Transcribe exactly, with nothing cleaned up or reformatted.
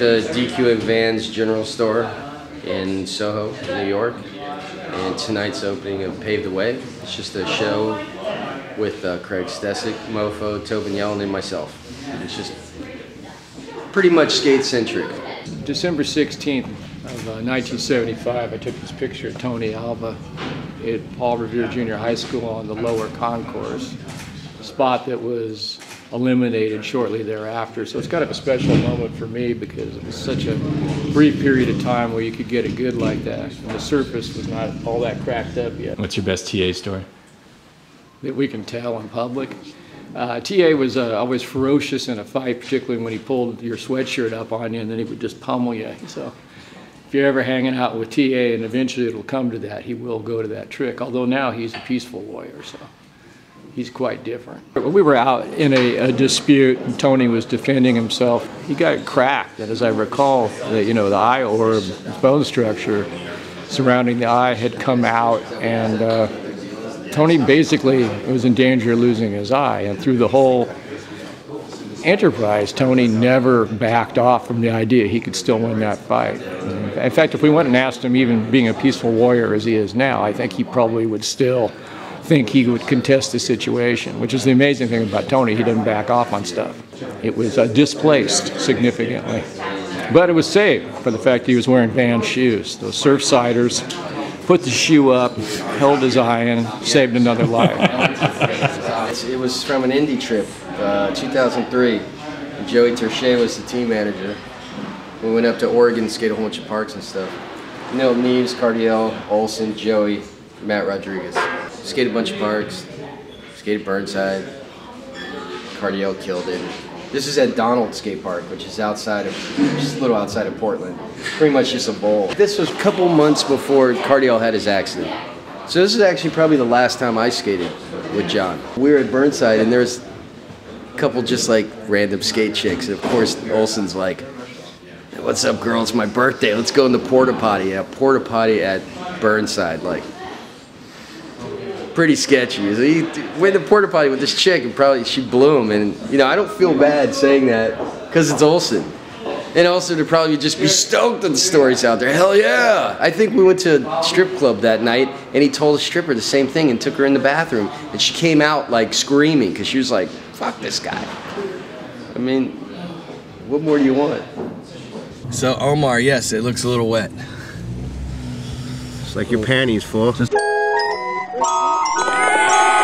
the D Q M Vans General Store in SoHo, New York, and tonight's opening of Pave The Way. It's just a show with uh, Craig Stecyk, MoFo, Tobin Yellen, and myself. It's just pretty much skate-centric. December sixteenth of uh, nineteen seventy-five, I took this picture of Tony Alva at Paul Reviere Junior High School on the Lower Concourse, a spot that was eliminated shortly thereafter. So it's kind of a special moment for me because it was such a brief period of time where you could get it good like that. And the surface was not all that cracked up yet. What's your best T A story? That we can tell in public. Uh, T A was uh, always ferocious in a fight, particularly when he pulled your sweatshirt up on you and then he would just pummel you. So if you're ever hanging out with T A, and eventually it'll come to that, he will go to that trick, although now he's a peaceful lawyer, so he's quite different. We were out in a, a dispute and Tony was defending himself. He got cracked, and as I recall, the, you know, the eye orb, bone structure surrounding the eye had come out, and uh, Tony basically was in danger of losing his eye. And through the whole enterprise, Tony never backed off from the idea he could still win that fight. In fact, if we went and asked him, even being a peaceful warrior as he is now, I think he probably would still think he would contest the situation, which is the amazing thing about Tony. He didn't back off on stuff. It was uh, displaced significantly. But it was saved for the fact that he was wearing Vans shoes. Those Surfsiders put the shoe up, held his eye in, saved another life. It was from an indie trip, uh, two thousand three. Joey Terche was the team manager. We went up to Oregon to skate a whole bunch of parks and stuff. You know, Neves, Cardiel, Olson, Joey, Matt Rodriguez. Skated a bunch of parks, skated Burnside, Cardiel killed it. This is at Donald Skate Park, which is outside of, just a little outside of Portland. Pretty much just a bowl. This was a couple months before Cardiel had his accident. So this is actually probably the last time I skated with Jon. We were at Burnside and there's a couple just like random skate chicks. And of course, Olson's like, "What's up, girl? It's my birthday. Let's go in the porta potty." Yeah, porta potty at Burnside, like. Pretty sketchy. He went to porta potty with this chick and probably she blew him, and you know, I don't feel bad saying that because it's Olson, and also to probably just be stoked on the stories out there. Hell yeah! I think we went to a strip club that night and he told a stripper the same thing and took her in the bathroom, and she came out like screaming because she was like, "Fuck this guy." I mean, what more do you want? So Omar, yes, it looks a little wet. It's like your panties, fool. Just Yeah!